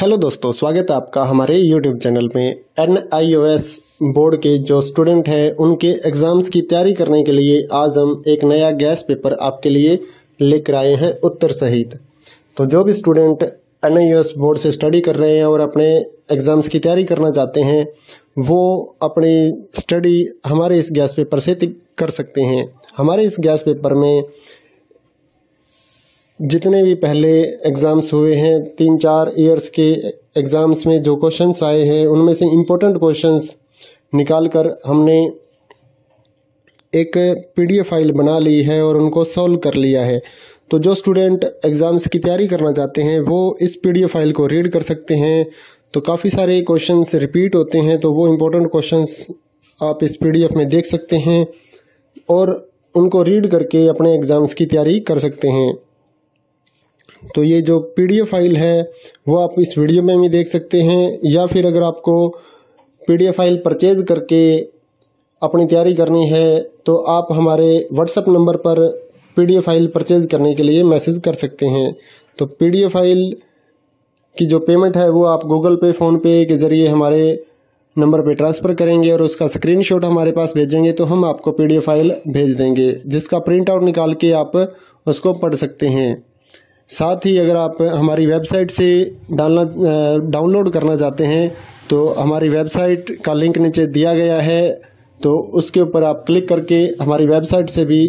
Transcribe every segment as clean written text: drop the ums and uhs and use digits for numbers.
Hello दोस्तों, स्वागत है आपका हमारे यूट्यूब चैनल में। NIOS बोर्ड के जो स्टूडेंट हैं उनके एग्ज़ाम्स की तैयारी करने के लिए आज हम एक नया गैस पेपर आपके लिए लेकर आए हैं, उत्तर सहित। तो जो भी स्टूडेंट NIOS बोर्ड से स्टडी कर रहे हैं और अपने एग्ज़ाम्स की तैयारी करना चाहते हैं वो अपनी स्टडी हमारे इस गैस पेपर से कर सकते हैं। हमारे इस गैस पेपर में जितने भी पहले एग्ज़ाम्स हुए हैं, 3-4 ईयर्स के एग्ज़ाम्स में जो क्वेश्चंस आए हैं उनमें से इम्पोर्टेंट क्वेश्चंस निकालकर हमने एक PDF फाइल बना ली है और उनको सॉल्व कर लिया है। तो जो स्टूडेंट एग्ज़ाम्स की तैयारी करना चाहते हैं वो इस PDF फाइल को रीड कर सकते हैं। तो काफ़ी सारे क्वेश्चंस रिपीट होते हैं, तो वो इम्पोर्टेंट क्वेश्चंस आप इस PDF में देख सकते हैं और उनको रीड करके अपने एग्ज़ाम्स की तैयारी कर सकते हैं। तो ये जो PDF फाइल है वो आप इस वीडियो में भी देख सकते हैं, या फिर अगर आपको PDF फाइल परचेज करके अपनी तैयारी करनी है तो आप हमारे WhatsApp नंबर पर PDF फाइल परचेज करने के लिए मैसेज कर सकते हैं। तो PDF फाइल की जो पेमेंट है वो आप Google पे, फ़ोनपे के ज़रिए हमारे नंबर पे ट्रांसफ़र करेंगे और उसका स्क्रीनशॉट हमारे पास भेजेंगे तो हम आपको PDF फाइल भेज देंगे, जिसका प्रिंट आउट निकाल के आप उसको पढ़ सकते हैं। साथ ही अगर आप हमारी वेबसाइट से डाउनलोड करना चाहते हैं तो हमारी वेबसाइट का लिंक नीचे दिया गया है, तो उसके ऊपर आप क्लिक करके हमारी वेबसाइट से भी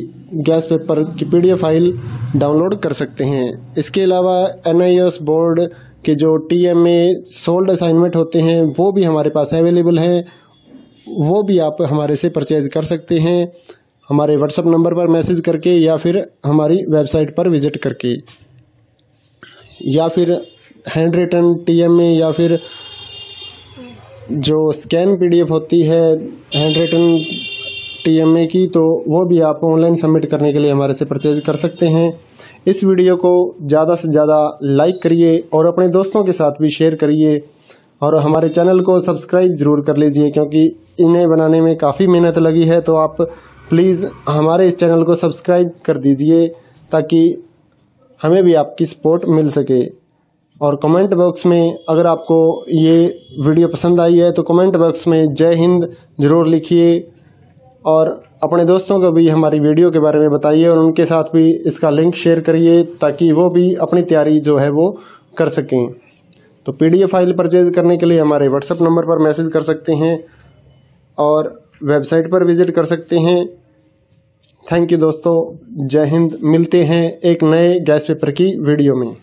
गैस पेपर की PDF फाइल डाउनलोड कर सकते हैं। इसके अलावा NIOS बोर्ड के जो TMA सोल्ड असाइनमेंट होते हैं वो भी हमारे पास अवेलेबल हैं, वो भी आप हमारे से परचेज कर सकते हैं हमारे WhatsApp नंबर पर मैसेज करके, या फिर हमारी वेबसाइट पर विजिट करके, या फिर हैंड रिटन TMA या फिर जो स्कैन PDF होती है हैंड रिटन TMA की, तो वो भी आप ऑनलाइन सबमिट करने के लिए हमारे से परचेज कर सकते हैं। इस वीडियो को ज़्यादा से ज़्यादा लाइक करिए और अपने दोस्तों के साथ भी शेयर करिए और हमारे चैनल को सब्सक्राइब ज़रूर कर लीजिए, क्योंकि इन्हें बनाने में काफ़ी मेहनत लगी है। तो आप प्लीज़ हमारे इस चैनल को सब्सक्राइब कर दीजिए ताकि हमें भी आपकी सपोर्ट मिल सके। और कमेंट बॉक्स में अगर आपको ये वीडियो पसंद आई है तो कमेंट बॉक्स में जय हिंद ज़रूर लिखिए और अपने दोस्तों को भी हमारी वीडियो के बारे में बताइए और उनके साथ भी इसका लिंक शेयर करिए ताकि वो भी अपनी तैयारी जो है वो कर सकें। तो PDF फाइल परचेज करने के लिए हमारे WhatsApp नंबर पर मैसेज कर सकते हैं और वेबसाइट पर विजिट कर सकते हैं। थैंक यू दोस्तों, जय हिंद। मिलते हैं एक नए गैस पेपर की वीडियो में।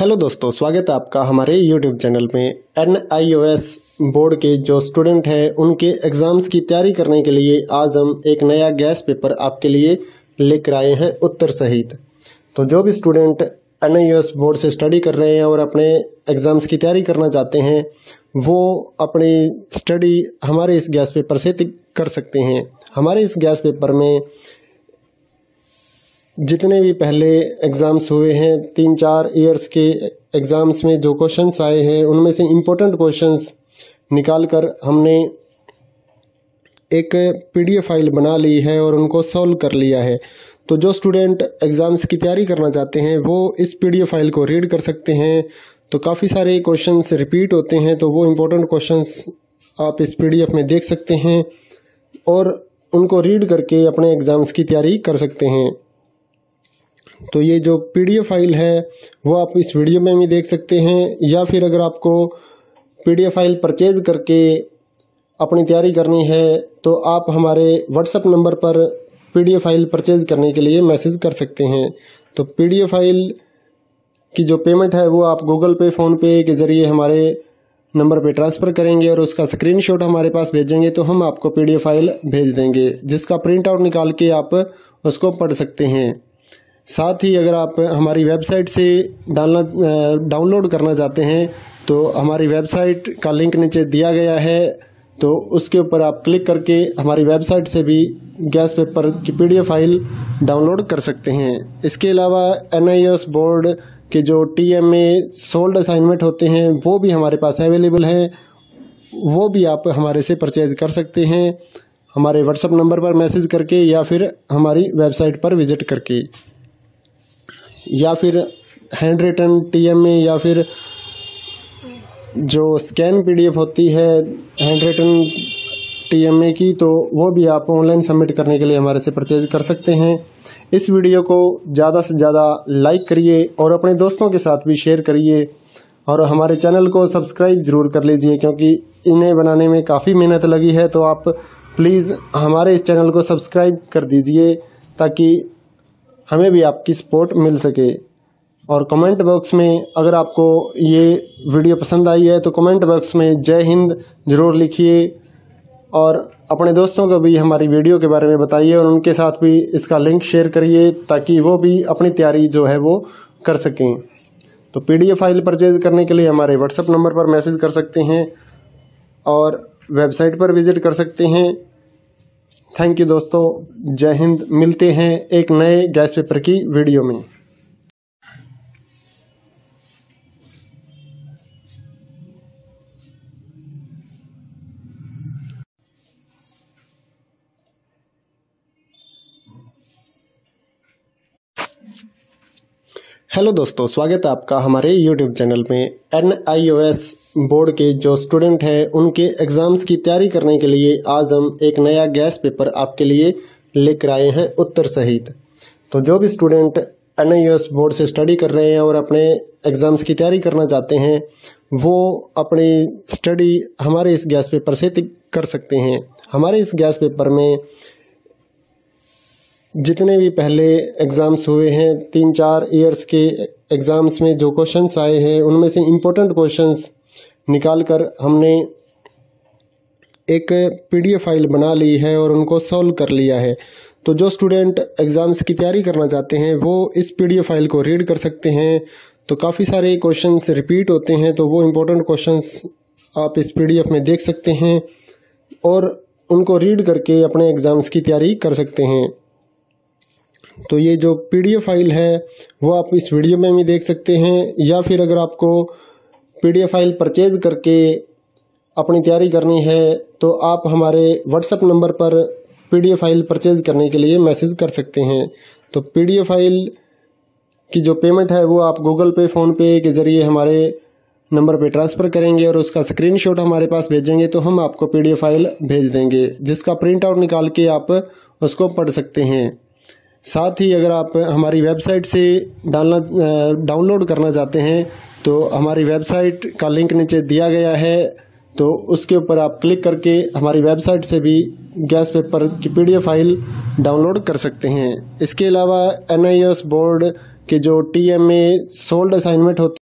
हेलो दोस्तों, स्वागत है आपका हमारे यूट्यूब चैनल में। NIOS बोर्ड के जो स्टूडेंट हैं उनके एग्ज़ाम्स की तैयारी करने के लिए आज हम एक नया गैस पेपर आपके लिए लेकर आए हैं, उत्तर सहित। तो जो भी स्टूडेंट NIOS बोर्ड से स्टडी कर रहे हैं और अपने एग्ज़ाम्स की तैयारी करना चाहते हैं वो अपनी स्टडी हमारे इस गैस पेपर से कर सकते हैं। हमारे इस गैस पेपर में जितने भी पहले एग्ज़ाम्स हुए हैं, 3-4 ईयर्स के एग्ज़ाम्स में जो क्वेश्चंस आए हैं उनमें से इम्पोर्टेंट क्वेश्चंस निकालकर हमने एक PDF फाइल बना ली है और उनको सॉल्व कर लिया है। तो जो स्टूडेंट एग्ज़ाम्स की तैयारी करना चाहते हैं वो इस PDF फाइल को रीड कर सकते हैं। तो काफ़ी सारे क्वेश्चंस रिपीट होते हैं, तो वो इम्पोर्टेंट क्वेश्चंस आप इस PDF में देख सकते हैं और उनको रीड करके अपने एग्ज़ाम्स की तैयारी कर सकते हैं। तो ये जो PDF फाइल है वो आप इस वीडियो में भी देख सकते हैं, या फिर अगर आपको PDF फाइल परचेज करके अपनी तैयारी करनी है तो आप हमारे WhatsApp नंबर पर PDF फाइल परचेज करने के लिए मैसेज कर सकते हैं। तो PDF फाइल की जो पेमेंट है वो आप Google पे, फ़ोनपे के ज़रिए हमारे नंबर पे ट्रांसफ़र करेंगे और उसका स्क्रीनशॉट हमारे पास भेजेंगे तो हम आपको PDF फाइल भेज देंगे, जिसका प्रिंट आउट निकाल के आप उसको पढ़ सकते हैं। साथ ही अगर आप हमारी वेबसाइट से डाउनलोड करना चाहते हैं तो हमारी वेबसाइट का लिंक नीचे दिया गया है, तो उसके ऊपर आप क्लिक करके हमारी वेबसाइट से भी गैस पेपर की PDF फाइल डाउनलोड कर सकते हैं। इसके अलावा NIOS बोर्ड के जो TMA सोल्ड असाइनमेंट होते हैं वो भी हमारे पास अवेलेबल हैं, वो भी आप हमारे से परचेज कर सकते हैं हमारे व्हाट्सएप नंबर पर मैसेज करके या फिर हमारी वेबसाइट पर विजिट करके, या फिर हैंड रिटन TMA या फिर जो स्कैन PDF होती है हैंड रिटन TMA की, तो वो भी आप ऑनलाइन सबमिट करने के लिए हमारे से परचेज कर सकते हैं। इस वीडियो को ज़्यादा से ज़्यादा लाइक करिए और अपने दोस्तों के साथ भी शेयर करिए और हमारे चैनल को सब्सक्राइब ज़रूर कर लीजिए क्योंकि इन्हें बनाने में काफ़ी मेहनत लगी है। तो आप प्लीज़ हमारे इस चैनल को सब्सक्राइब कर दीजिए ताकि हमें भी आपकी सपोर्ट मिल सके। और कमेंट बॉक्स में अगर आपको ये वीडियो पसंद आई है तो कमेंट बॉक्स में जय हिंद ज़रूर लिखिए और अपने दोस्तों को भी हमारी वीडियो के बारे में बताइए और उनके साथ भी इसका लिंक शेयर करिए ताकि वो भी अपनी तैयारी जो है वो कर सकें। तो PDF फाइल परचेज करने के लिए हमारे व्हाट्सएप नंबर पर मैसेज कर सकते हैं और वेबसाइट पर विजिट कर सकते हैं। थैंक यू दोस्तों, जय हिंद। मिलते हैं एक नए गैस पेपर की वीडियो में। हेलो दोस्तों, स्वागत है आपका हमारे YouTube चैनल में। NIOS बोर्ड के जो स्टूडेंट हैं उनके एग्ज़ाम्स की तैयारी करने के लिए आज हम एक नया गैस पेपर आपके लिए लेकर आए हैं उत्तर सहित। तो जो भी स्टूडेंट NIOS बोर्ड से स्टडी कर रहे हैं और अपने एग्ज़ाम्स की तैयारी करना चाहते हैं वो अपनी स्टडी हमारे इस गैस पेपर से कर सकते हैं। हमारे इस गैस पेपर में जितने भी पहले एग्ज़ाम्स हुए हैं 3-4 ईयर्स के एग्ज़ाम्स में जो क्वेश्चंस आए हैं उनमें से इम्पोर्टेंट क्वेश्चंस निकालकर हमने एक PDF फाइल बना ली है और उनको सॉल्व कर लिया है। तो जो स्टूडेंट एग्ज़ाम्स की तैयारी करना चाहते हैं वो इस PDF फाइल को रीड कर सकते हैं। तो काफ़ी सारे क्वेश्चंस रिपीट होते हैं तो वो इम्पोर्टेंट क्वेश्चंस आप इस PDF में देख सकते हैं और उनको रीड करके अपने एग्ज़ाम्स की तैयारी कर सकते हैं। तो ये जो PDF फाइल है वो आप इस वीडियो में भी देख सकते हैं, या फिर अगर आपको PDF फाइल परचेज करके अपनी तैयारी करनी है तो आप हमारे व्हाट्सएप नंबर पर PDF फाइल परचेज करने के लिए मैसेज कर सकते हैं। तो PDF फाइल की जो पेमेंट है वो आप गूगल पे, फ़ोनपे के ज़रिए हमारे नंबर पे ट्रांसफ़र करेंगे और उसका स्क्रीनशॉट हमारे पास भेजेंगे तो हम आपको PDF फाइल भेज देंगे जिसका प्रिंट आउट निकाल के आप उसको पढ़ सकते हैं। साथ ही अगर आप हमारी वेबसाइट से डाउनलोड करना चाहते हैं तो हमारी वेबसाइट का लिंक नीचे दिया गया है तो उसके ऊपर आप क्लिक करके हमारी वेबसाइट से भी गैस पेपर की PDF फाइल डाउनलोड कर सकते हैं। इसके अलावा NIOS बोर्ड के जो TMA सोल्ड असाइनमेंट होते